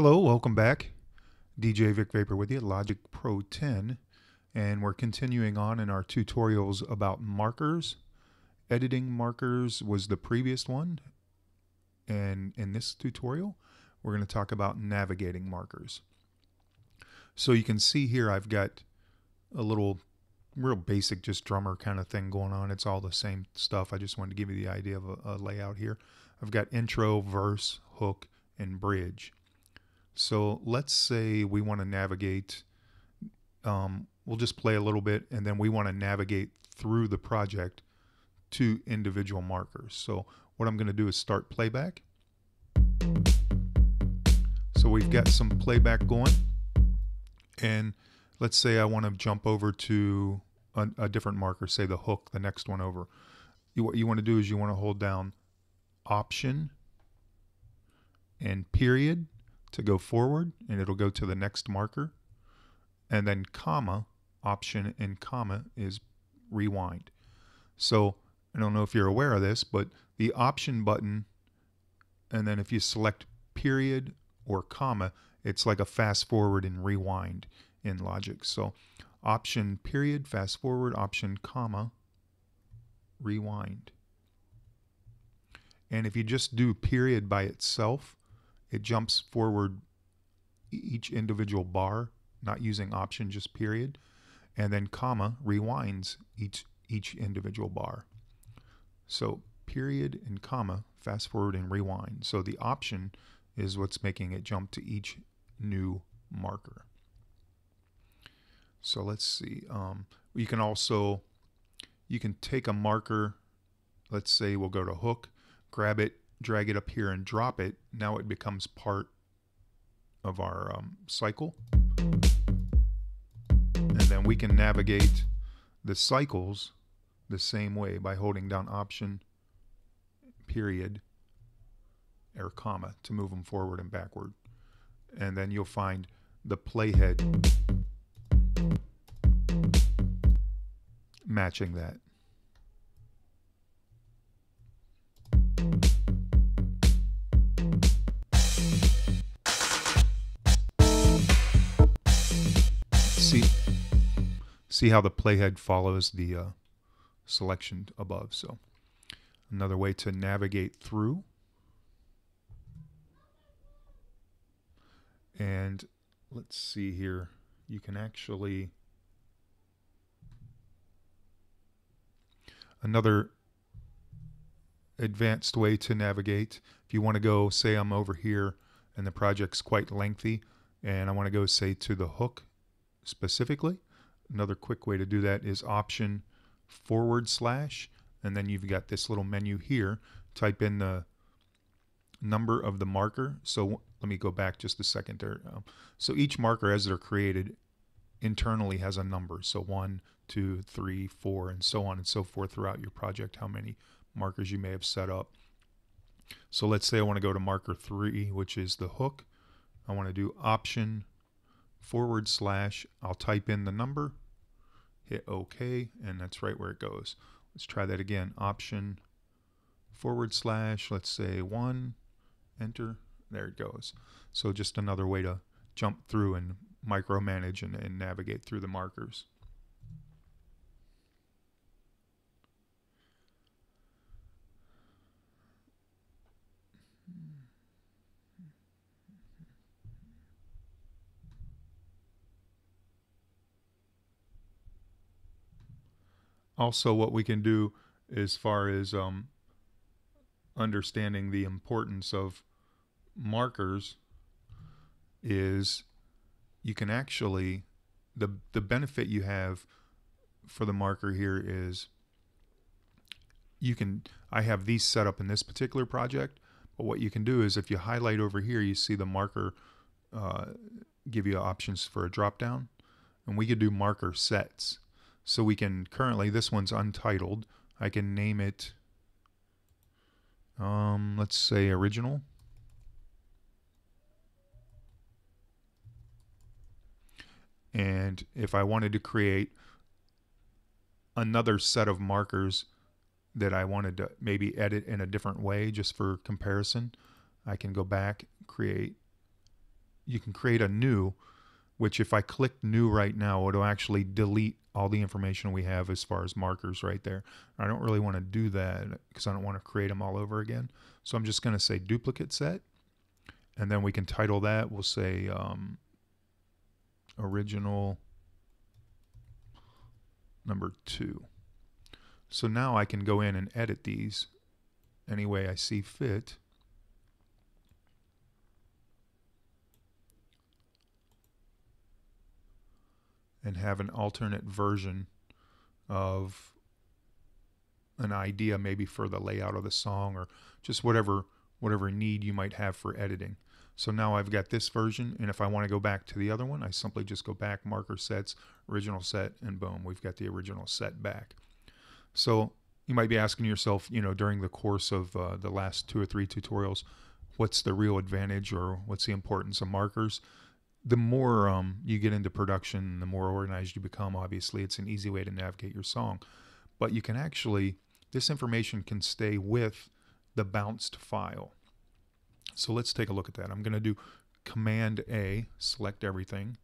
Hello, welcome back. DJ Vic Vapor with you, Logic Pro 10, and we're continuing on in our tutorials about markers. Editing markers was the previous one, and in this tutorial, we're going to talk about navigating markers. So you can see here I've got a little real basic just drummer kind of thing going on. It's all the same stuff. I just wanted to give you the idea of a layout here. I've got intro, verse, hook, and bridge. So let's say we want to navigate, we'll just play a little bit, and then we want to navigate through the project to individual markers. So what I'm going to do is start playback. So we've got some playback going, and let's say I want to jump over to a different marker, say the hook, the next one over. What you want to do is you want to hold down Option and period to go forward, and it'll go to the next marker, and then comma, Option and comma is rewind. So I don't know if you're aware of this, but the Option button, and then if you select period or comma, it's like a fast forward and rewind in Logic. So Option period, fast forward, Option comma, rewind. And if you just do period by itself, it jumps forward each individual bar, not using Option, just period, and then comma rewinds each individual bar. So period and comma, fast forward and rewind. So the Option is what's making it jump to each new marker. So let's see. You can also, you can take a marker, let's say we'll go to hook, grab it, drag it up here and drop it. Now it becomes part of our cycle. And then we can navigate the cycles the same way by holding down Option, period, or comma to move them forward and backward. And then you'll find the playhead matching that. See how the playhead follows the selection above. So another way to navigate through. And let's see here. You can actually, another advanced way to navigate, if you want to go, say I'm over here and the project's quite lengthy and I want to go, say, to the hook specifically, another quick way to do that is Option forward slash, and then you've got this little menu here. Type in the number of the marker. So let me go back just a second there. So each marker as they're created internally has a number. So 1, 2, 3, 4, and so on and so forth throughout your project, how many markers you may have set up. So let's say I want to go to marker 3, which is the hook. I want to do Option forward slash, I'll type in the number, hit OK, and that's right where it goes. Let's try that again. Option forward slash, let's say 1, enter, there it goes. So just another way to jump through and micromanage and navigate through the markers. Also, what we can do as far as understanding the importance of markers is you can actually, the benefit you have for the marker here is you can, I have these set up in this particular project, but what you can do is if you highlight over here, you see the marker give you options for a drop down, and we could do marker sets. So we can currently, this one's untitled. I can name it, let's say original. And if I wanted to create another set of markers that I wanted to maybe edit in a different way just for comparison, I can go back, create you can create a new, which if I click new right now, it'll actually delete all the information we have as far as markers right there. I don't really want to do that because I don't want to create them all over again. So I'm just going to say duplicate set, and then we can title that. We'll say original number 2. So now I can go in and edit these any way I see fit. And have an alternate version of an idea, maybe for the layout of the song or just whatever need you might have for editing. So now I've got this version, and if I want to go back to the other one, I simply just go back, marker sets, original set, and boom, we've got the original set back. So you might be asking yourself, you know, during the course of the last 2 or 3 tutorials, what's the real advantage or what's the importance of markers? The more you get into production, the more organized you become. Obviously, it's an easy way to navigate your song. But you can actually, this information can stay with the bounced file. So let's take a look at that. I'm going to do Command A, select everything,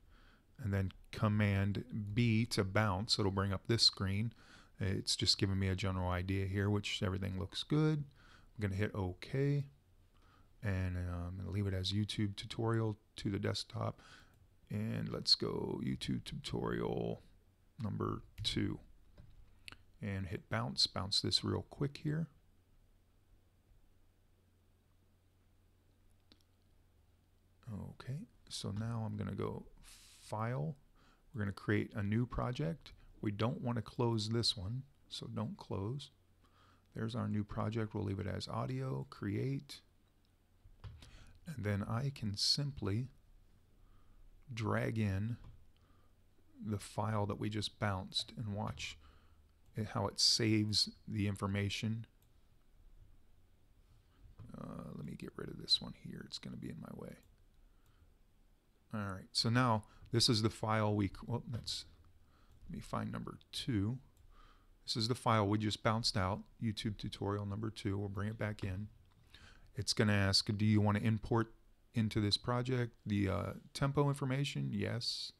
and then Command B to bounce. It'll bring up this screen. It's just giving me a general idea here, which everything looks good. I'm going to hit OK. And I'm going to leave it as YouTube tutorial to the desktop. And let's go YouTube tutorial number 2. And hit bounce. Bounce this real quick here. Okay, so now I'm going to go File. We're going to create a new project. We don't want to close this one, so don't close. There's our new project. We'll leave it as audio, create. And then I can simply drag in the file that we just bounced and watch how it saves the information. Let me get rid of this one here. It's going to be in my way. All right. So now this is the file we. Well, let me find number 2. This is the file we just bounced out. YouTube tutorial number 2. We'll bring it back in. It's going to ask, do you want to import into this project the tempo information? Yes.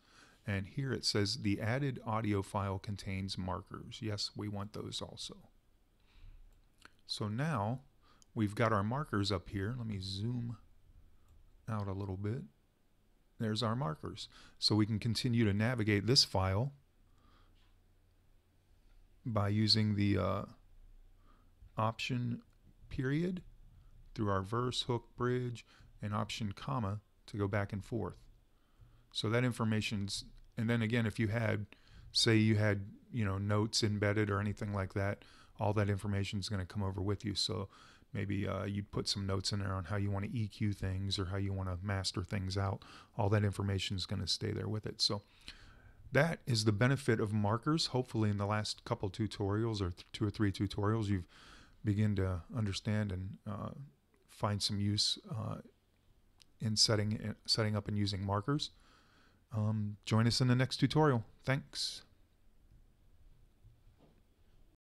And here it says the added audio file contains markers. Yes, we want those also. So now we've got our markers up here. Let me zoom out a little bit. There's our markers. So we can continue to navigate this file by using the option period through our verse, hook, bridge, and option comma to go back and forth. So that information's, and then again, if you had, say you had, you know, notes embedded or anything like that, all that information's going to come over with you. So maybe you'd put some notes in there on how you want to EQ things or how you want to master things out. All that information's going to stay there with it. So that is the benefit of markers. Hopefully in the last couple tutorials or 2 or 3 tutorials, you've begin to understand and find some use in setting up and using markers. Join us in the next tutorial. Thanks.